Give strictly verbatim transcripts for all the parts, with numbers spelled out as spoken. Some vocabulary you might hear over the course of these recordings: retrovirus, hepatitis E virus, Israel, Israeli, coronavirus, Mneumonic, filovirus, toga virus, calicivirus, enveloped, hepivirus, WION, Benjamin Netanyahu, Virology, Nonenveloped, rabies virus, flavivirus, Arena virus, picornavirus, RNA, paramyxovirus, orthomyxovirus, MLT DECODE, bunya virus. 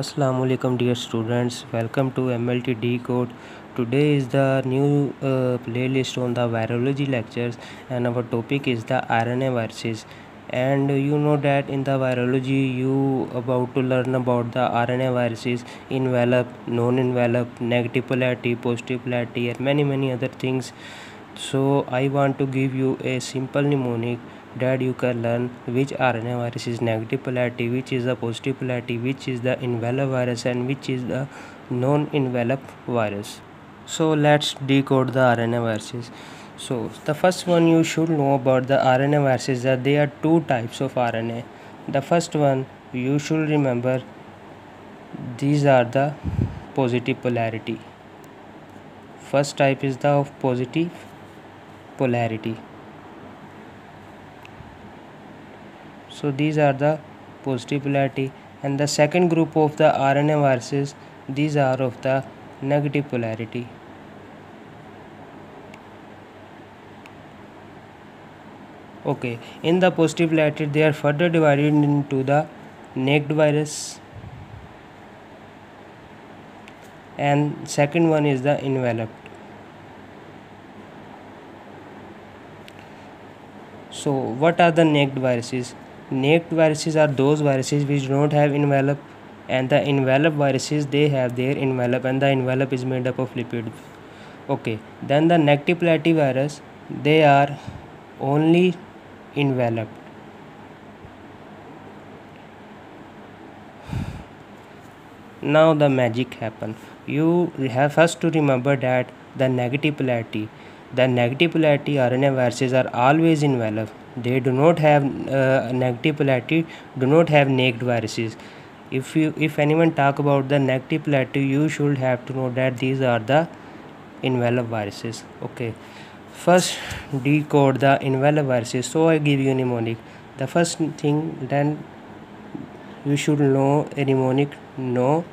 Assalamualaikum dear students, welcome to M L T DECODE. Today is the new uh, playlist on the virology lectures and our topic is the R N A viruses. And you know that in the virology you about to learn about the R N A viruses, enveloped, non-enveloped, negative polarity, positive polarity and many many other things. So I want to give you a simple mnemonic that you can learn which R N A virus is negative polarity, which is the positive polarity, which is the enveloped virus and which is the non-enveloped virus. So let's decode the R N A viruses. So the first one you should know about the R N A viruses that there are two types of R N A. The first one you should remember, these are the positive polarity. First type is the of positive polarity. So these are the positive polarity, and the second group of the R N A viruses, these are of the negative polarity. Okay, in the positive polarity they are further divided into the naked virus and second one is the enveloped. So what are the naked viruses? Naked viruses are those viruses which don't have envelope, and the enveloped viruses, they have their envelope and the envelope is made up of lipid. Okay, then the negative polarity virus, they are only enveloped. Now the magic happen. You have first to remember that the negative polarity. The negative polarity R N A viruses are always enveloped. They do not have uh, negative polarity, do not have naked viruses. If you if anyone talk about the negative polarity, you should have to know that these are the enveloped viruses. Okay, first decode the enveloped viruses. So I give you a mnemonic. The first thing then you should know a mnemonic: no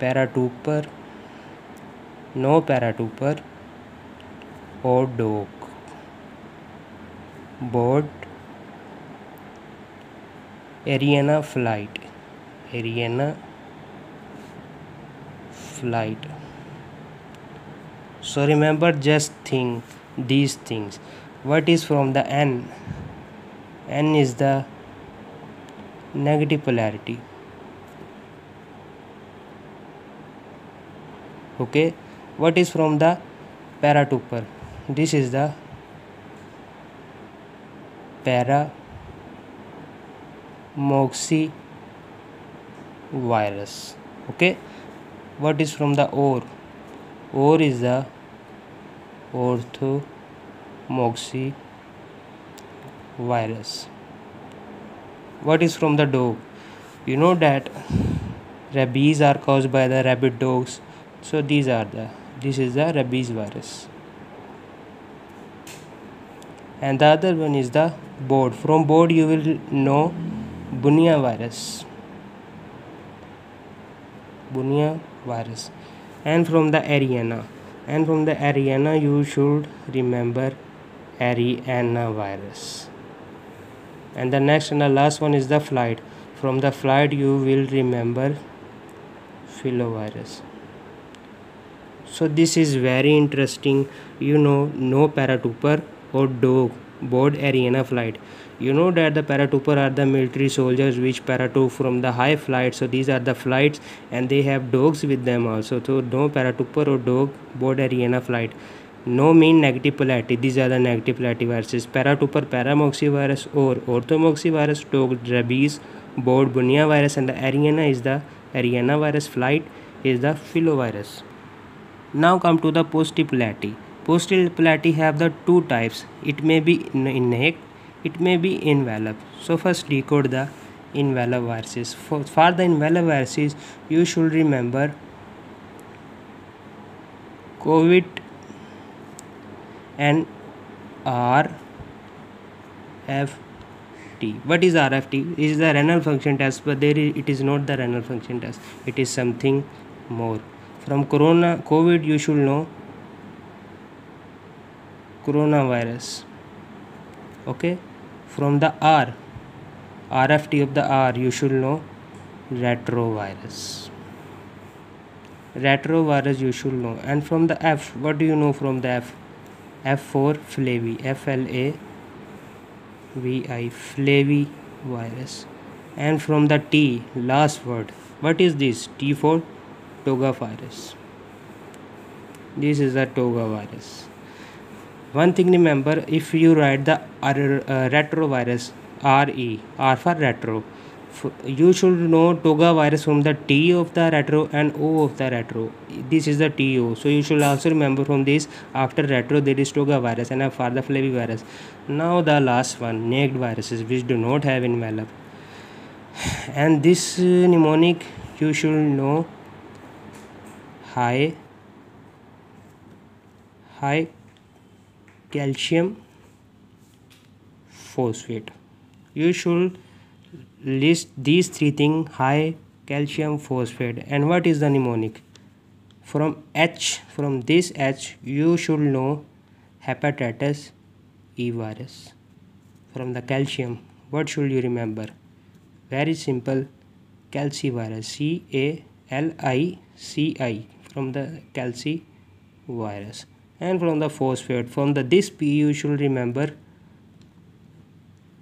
paratuper, no paratuper or dog, board, Arena flight, Arena flight. So remember just thing these things. What is from the N? N is the negative polarity. Okay, what is from the paratuper? This is the paramyxovirus. Okay, what is from the or? Or is the orthomyxovirus. What is from the dog? You know that rabies are caused by the rabid dogs. So these are the this is the rabies virus. And the other one is the board. From board you will know bunya virus. Bunya virus. And from the Arena. And from the Arena you should remember Arena virus. And the next and the last one is the flight. From the flight you will remember filovirus. So this is very interesting. You know, no paratuper or dog, board, Arena flight. You know that the paratuper are the military soldiers which paratook from the high flight. So these are the flights and they have dogs with them also. So no paratuper or dog, board, Arena flight. No mean negative polarity. These are the negative polarity viruses. Paratuper, paramyxovirus or orthomyxovirus, dog, rabies, board, bunya virus, and the Arena is the Arena virus, flight is the filovirus. Now come to the positive polarity. Positive polarity have the two types. It may be innate, it may be enveloped. So first decode the enveloped viruses. For, for the enveloped viruses, you should remember COVID and R F T. What is R F T? It is the renal function test, but there is, it is not the renal function test. It is something more. From corona, COVID, you should know coronavirus. Okay, from the R, R F T of the R, you should know retrovirus. Retrovirus you should know. And from the F, what do you know from the F? F for flavi, F L A V I, flavivirus. And from the T, last word, what is this? T for toga virus. This is the toga virus. One thing remember, if you write the R, uh, retrovirus, R E, R for retro, you should know toga virus from the T of the retro and O of the retro. This is the T O. So you should also remember from this, after retro there is toga virus and for the flavivirus. Now the last one, naked viruses which do not have envelope. And this uh, mnemonic you should know, high high calcium phosphate. You should list these three things, high calcium phosphate. And what is the mnemonic? From H, from this H you should know hepatitis E virus. From the calcium, what should you remember? Very simple, calicivirus, C A L I C I, from the calcivirus. And from the phosphate, from the this P you should remember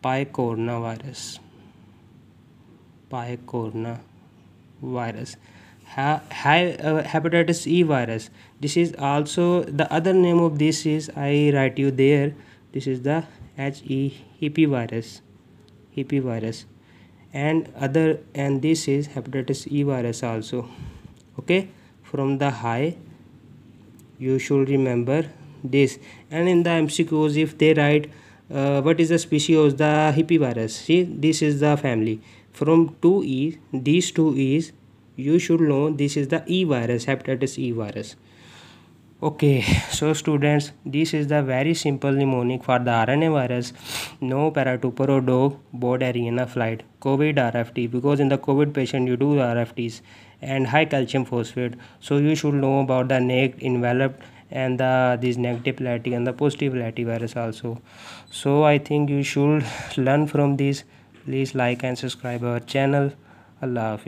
picornavirus. Picornavirus. Ha, hi, uh, hepatitis E virus. This is also the other name of this is, I write you there, this is the H E hepivirus. Hepivirus. And other, and this is hepatitis E virus also. Okay, from the high you should remember this. And in the M C Qs, if they write uh, what is the species of the hepivirus, see this is the family. From two E's, these two E's, you should know this is the E virus, hepatitis E virus. Okay, so students, this is the very simple mnemonic for the R N A virus. No para trooper or dog, board Arena flight, COVID R F T, because in the COVID patient you do the R F Ts, and high calcium phosphate. So you should know about the naked, enveloped, and the these negative polarity and the positive polarity virus also. So I think you should learn from this. Please like and subscribe our channel. Allah Hafiz.